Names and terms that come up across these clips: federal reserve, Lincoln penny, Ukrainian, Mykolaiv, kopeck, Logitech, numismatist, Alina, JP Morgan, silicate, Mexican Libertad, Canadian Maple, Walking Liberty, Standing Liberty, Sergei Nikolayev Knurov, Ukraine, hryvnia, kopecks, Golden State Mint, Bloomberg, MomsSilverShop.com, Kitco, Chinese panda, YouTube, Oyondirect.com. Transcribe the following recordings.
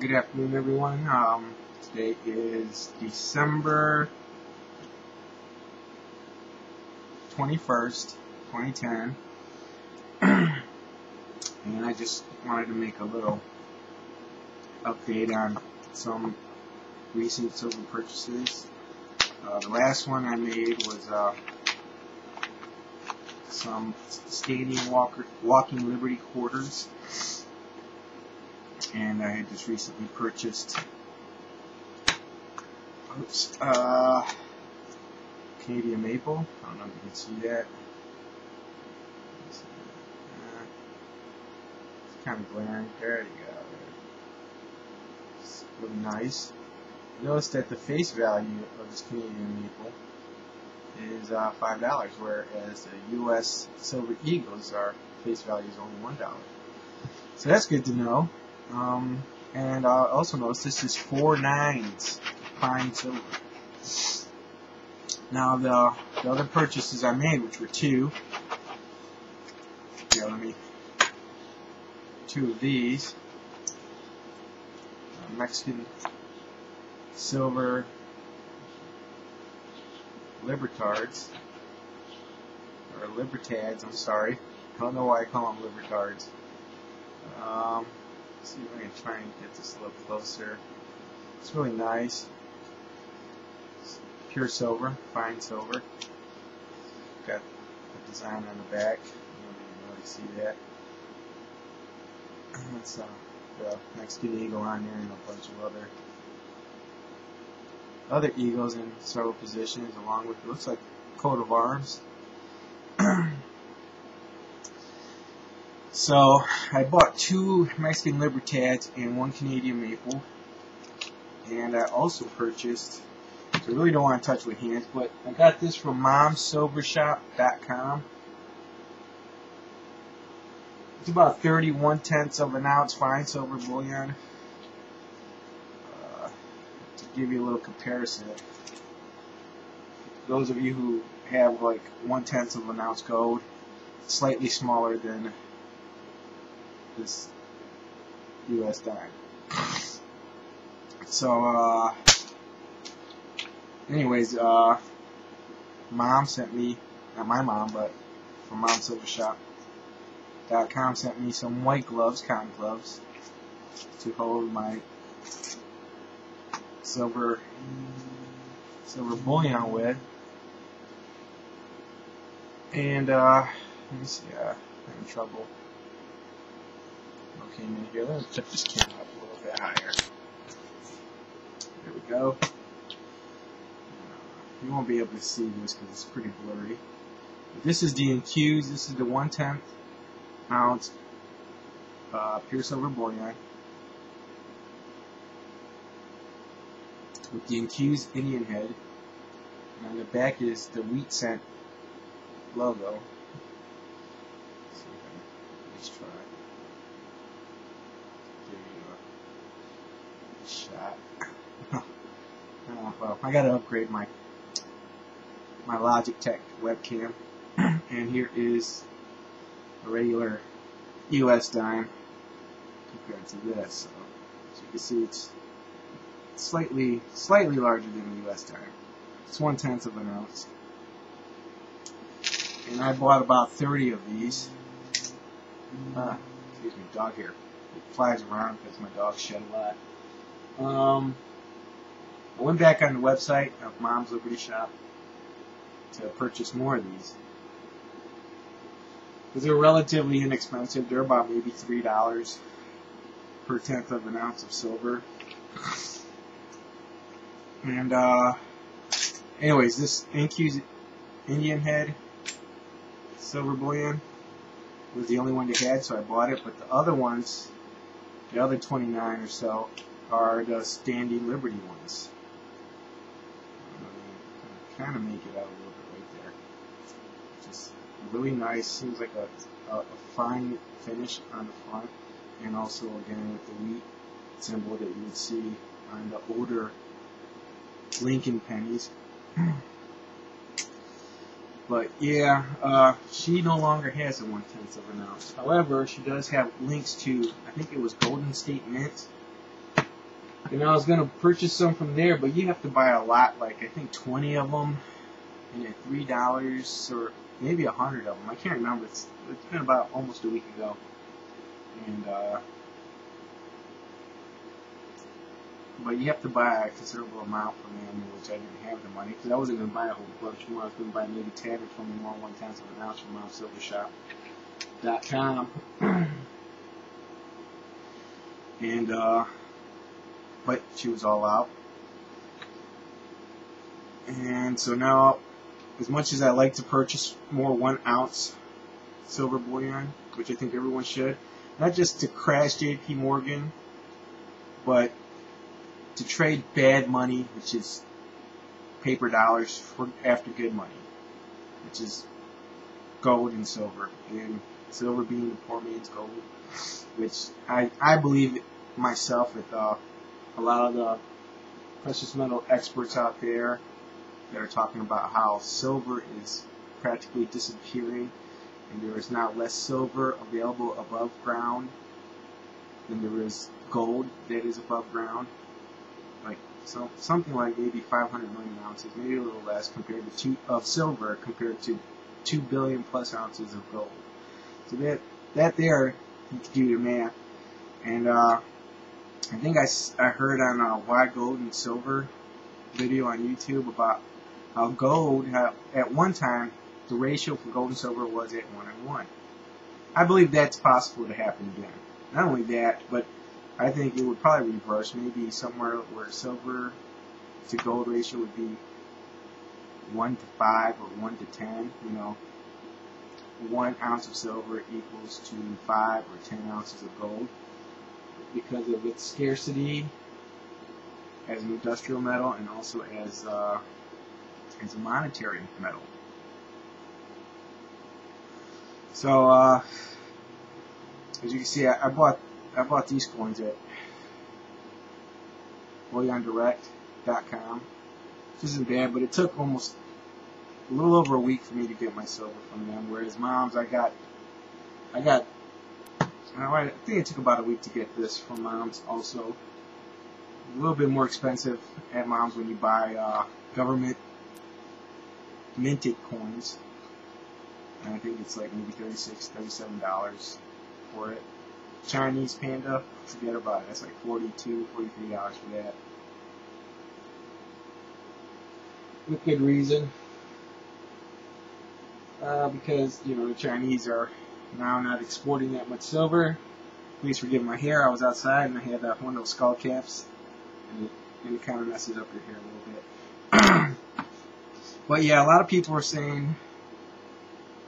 Good afternoon, everyone. Today is December 21st, 2010. And I just wanted to make a little update on some recent silver purchases. The last one I made was some Standing Walking Liberty quarters, and I had just recently purchased Canadian Maple. I don't know if you can see that. It's kind of glaring. There you go. It's really nice. Notice that the face value of this Canadian Maple is $5, whereas the U.S. Silver Eagles, our face value is only $1. So that's good to know. And also notice this is 4.9 fine silver. Now the other purchases I made, which were two of these Mexican silver libertads, I'm sorry. I don't know why I call them libertards. Let's see if I can try and get this a little closer. It's really nice. It's pure silver, fine silver. Got the design on the back. You can really see that. That's the Mexican eagle on there and a bunch of other eagles in several positions, along with, it looks like, coat of arms. So I bought two Mexican Libertads and one Canadian Maple, and I also purchased, I really don't want to touch with hands, but I got this from MomsSilverShop.com. It's about 31/10 of an ounce fine silver bullion. To give you a little comparison, those of you who have like 1/10 of an ounce gold, slightly smaller than this U.S. dime. So, Mom sent me, not my mom, but from MomsSilverShop.com sent me some white gloves, cotton gloves, to hold my silver bullion with. And let me see, I'm in trouble. Okay, in here, let's tip this camera up a little bit higher. There we go. You won't be able to see this because it's pretty blurry. But this is the Q's. This is the 1/10 ounce pure silver bullion with the encused Indian head, and on the back is the wheat scent logo. Let's see if I can, let's try. Give you a shot. Well, I gotta upgrade my Logitech webcam, and here is a regular U.S. dime compared to this. So, as you can see, it's slightly larger than the U.S. dime. It's 1/10 of an ounce, and I bought about 30 of these. Excuse me, dog hair. It flies around because my dog shed a lot. I went back on the website of Mom's Liberty Shop to purchase more of these, because they're relatively inexpensive. They're about maybe $3 per 1/10 of an ounce of silver. And, this Incuse Indian head silver bullion was the only one they had, so I bought it. But the other ones, the other 29 or so, are the Standing Liberty ones. I kind of make it out a little bit right there. Just really nice. Seems like a fine finish on the front, and also again with the wheat symbol that you would see on the older Lincoln pennies. But yeah, she no longer has a 1/10 of an ounce. However, she does have links to, I think it was Golden State Mint. And I was going to purchase some from there, but you have to buy a lot, like I think 20 of them, and at $3 or maybe 100 of them. I can't remember. It's been about almost a week ago. And but you have to buy a considerable amount from them, which I didn't have the money, because I wasn't going to buy a whole bunch more. I was going to buy maybe 10 or 21 1/10 of an ounce from MomsSilverShop.com. And but she was all out. And so now, as much as I like to purchase more 1 ounce silver bullion, which I think everyone should, not just to crash JP Morgan, but to trade bad money, which is paper dollars, for after good money, which is gold and silver, and silver being the poor man's gold, which I believe myself with a lot of the precious metal experts out there that are talking about how silver is practically disappearing, and there is now less silver available above ground than there is gold that is above ground. Like so, something like maybe 500 million ounces, maybe a little less, compared to silver compared to 2 billion plus ounces of gold. So that there, you can do your math. And I think I heard on a Why Gold and Silver video on YouTube about how gold, at one time, the ratio for gold and silver was at 1:1. I believe that's possible to happen again. Not only that, but I think it would probably reverse, maybe somewhere where silver to gold ratio would be 1:5 or 1:10. You know, 1 ounce of silver equals to 5 or 10 ounces of gold, because of its scarcity as an industrial metal and also as a monetary metal. So as you can see, I bought these coins at Oyondirect.com. This isn't bad, but it took almost a little over a week for me to get my silver from them. Whereas Mom's, I think it took about a week to get this from Mom's. Also, a little bit more expensive at Mom's when you buy government minted coins. And I think it's like maybe $36, $37 for it. Chinese panda, forget about it. That's like $42, $43 for that. With good reason. Because, you know, the Chinese are now not exporting that much silver. Please forgive my hair. I was outside and I had one of those skull caps. And it kind of messes up your hair a little bit. But yeah, a lot of people are saying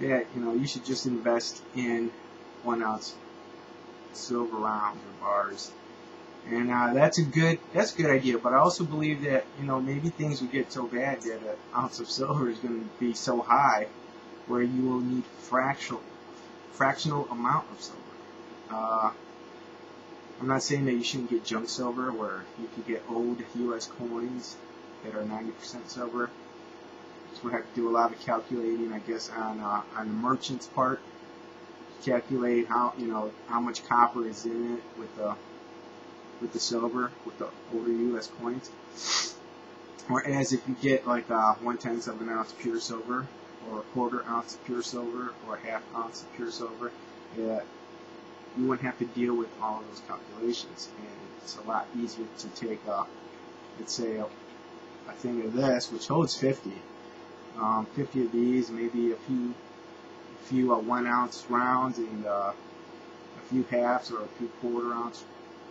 that, you know, you should just invest in 1 ounce silver rounds or bars, and that's a good idea. But I also believe that, you know, maybe things will get so bad that an ounce of silver is going to be so high where you will need fractional amount of silver. I'm not saying that you shouldn't get junk silver, where you could get old U.S. coins that are 90% silver. So we have to do a lot of calculating, I guess, on the merchant's part. Calculate how much copper is in it with the silver, with the older U.S. coins. Whereas if you get like 1/10 of an ounce pure silver, or a 1/4 ounce of pure silver, or a 1/2 ounce of pure silver, you wouldn't have to deal with all those calculations, and it's a lot easier to take let's say a thing of this, which holds 50 of these, maybe a few 1 ounce rounds, and a few halves or a few 1/4 ounce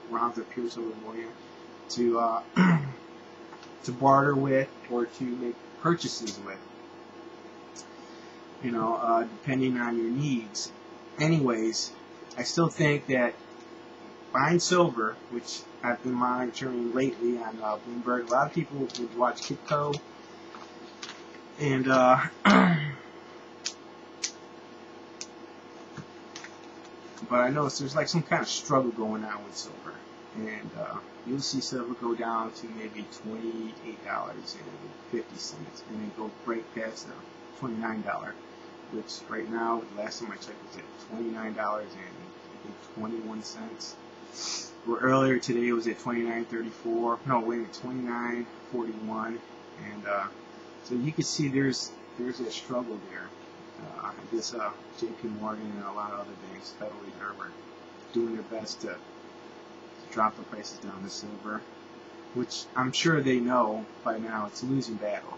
rounds of pure silver bullion to to barter with or to make purchases with, you know, depending on your needs. Anyways, I still think that buying silver, which I've been monitoring lately on Bloomberg, a lot of people would watch Kitco and but I noticed there's like some kind of struggle going on with silver, and you'll see silver go down to maybe $28.50, and then go right past $29, which right now, last time I checked, was at $29.21. Well, earlier today it was at $29.34. No, wait a minute, $29.41, and so you can see there's a struggle there. This JP Morgan and a lot of other banks, Federal Reserve, are doing their best to drop the prices down to silver, which I'm sure they know by now it's a losing battle.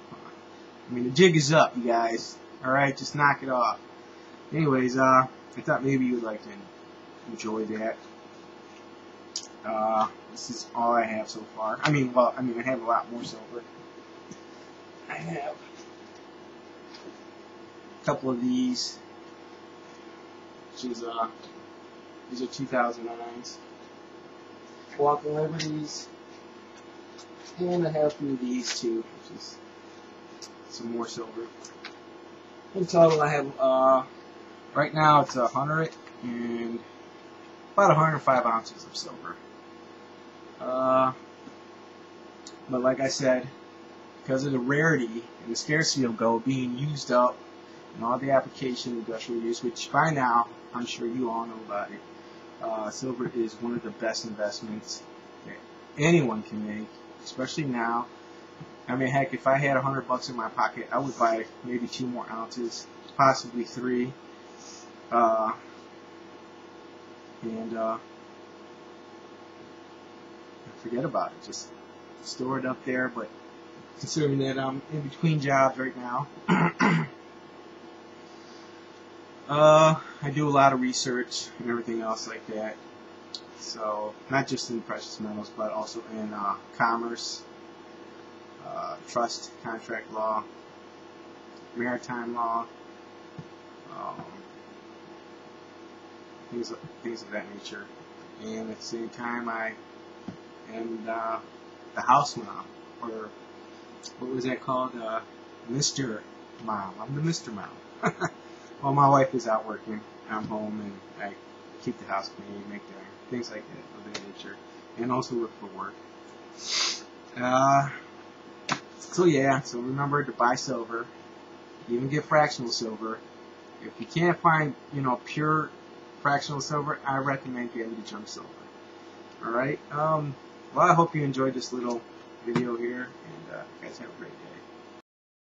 I mean, the jig is up, you guys. All right, just knock it off. Anyways, I thought maybe you'd like to enjoy that. This is all I have so far. I mean, I have a lot more silver. I have a couple of these, which is these are 2009s, Walking Liberties, and I have a few of these too, which is some more silver. In total, I have right now it's 100 and about 105 ounces of silver. But like I said, because of the rarity and the scarcity of gold being used up and all the application and industrial use, which by now I'm sure you all know about it, silver is one of the best investments that anyone can make, especially now. I mean, heck, if I had $100 in my pocket, I would buy maybe 2 more ounces, possibly 3. Forget about it. Just store it up there. But considering that I'm in between jobs right now, I do a lot of research and everything else like that. So not just in precious metals, but also in commerce, trust, contract law, maritime law, things of that nature. And at the same time, I and the house mom, or what was that called, Mr. Mom. I'm the Mr. Mom. Well, my wife is out working, I'm home, and I keep the house clean, make dinner, things like that of that nature, and also look for work. So yeah, so remember to buy silver, even get fractional silver. If you can't find, you know, pure fractional silver, I recommend getting the junk silver. All right. Well, I hope you enjoyed this little video here, and you guys have a great day.